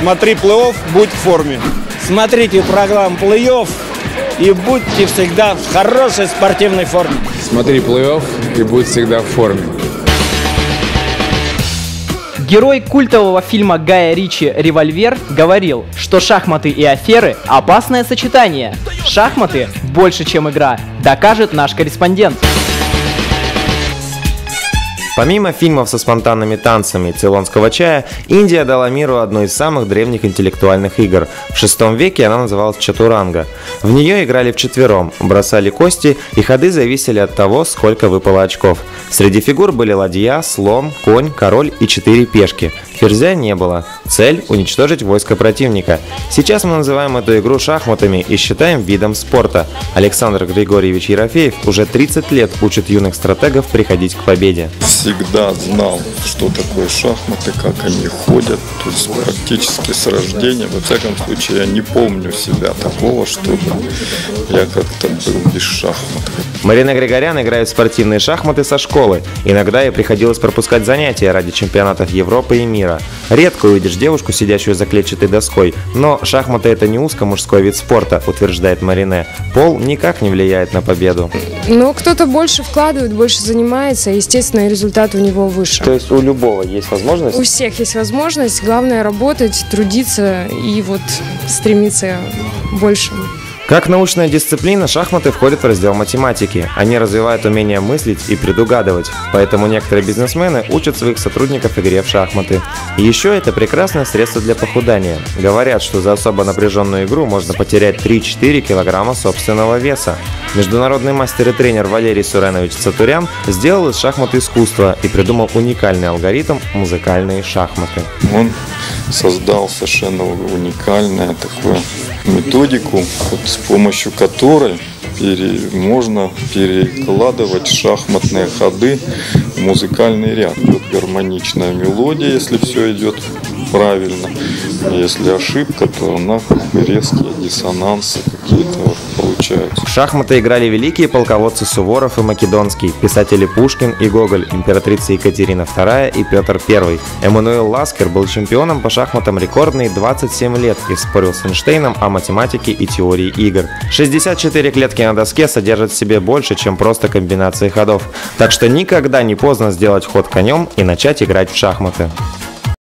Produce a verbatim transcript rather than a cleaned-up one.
Смотри плей-офф, будь в форме. Смотрите программу плей-офф и будьте всегда в хорошей спортивной форме. Смотри плей-офф и будь всегда в форме. Герой культового фильма Гая Ричи «Револьвер» говорил, что шахматы и аферы – опасное сочетание. Шахматы больше, чем игра, докажет наш корреспондент. Помимо фильмов со спонтанными танцами и цейлонского чая, Индия дала миру одну из самых древних интеллектуальных игр. В шестом веке она называлась чатуранга. В нее играли вчетвером, бросали кости, и ходы зависели от того, сколько выпало очков. Среди фигур были ладья, слон, конь, король и четыре пешки. Ферзя не было. Цель – уничтожить войско противника. Сейчас мы называем эту игру шахматами и считаем видом спорта. Александр Григорьевич Ерофеев уже тридцать лет учит юных стратегов приходить к победе. Всегда знал, что такое шахматы, как они ходят, то есть практически с рождения. Во всяком случае, я не помню себя такого, чтобы я как-то был без шахмат. Марина Григорян играет в спортивные шахматы со школы. Иногда ей приходилось пропускать занятия ради чемпионатов Европы и мира. Редко увидишь девушку, сидящую за клетчатой доской, но шахматы – это не узко мужской вид спорта, утверждает Марине. Пол никак не влияет на победу. Но кто-то больше вкладывает, больше занимается, естественно, результат у него выше. То есть у любого есть возможность? У всех есть возможность, главное работать, трудиться и вот стремиться к большему. Как научная дисциплина, шахматы входят в раздел математики. Они развивают умение мыслить и предугадывать. Поэтому некоторые бизнесмены учат своих сотрудников игре в шахматы. И еще это прекрасное средство для похудания. Говорят, что за особо напряженную игру можно потерять три-четыре килограмма собственного веса. Международный мастер и тренер Валерий Суренович Сатурян сделал из шахмат искусство и придумал уникальный алгоритм «Музыкальные шахматы». Он создал совершенно уникальное такое... методику, вот, с помощью которой пере, можно перекладывать шахматные ходы в музыкальный ряд. Вот гармоничная мелодия, если все идет правильно, если ошибка, то она резкие диссонансы какие-то вот получаются. В шахматы играли великие полководцы Суворов и Македонский, писатели Пушкин и Гоголь, императрицы Екатерина вторая и Петр первый. Эммануил Ласкер был чемпионом по шахматам рекордные двадцать семь лет и спорил с Эйнштейном о математике и теории игр. шестьдесят четыре клетки на доске содержат в себе больше, чем просто комбинации ходов. Так что никогда не поздно сделать ход конем и начать играть в шахматы.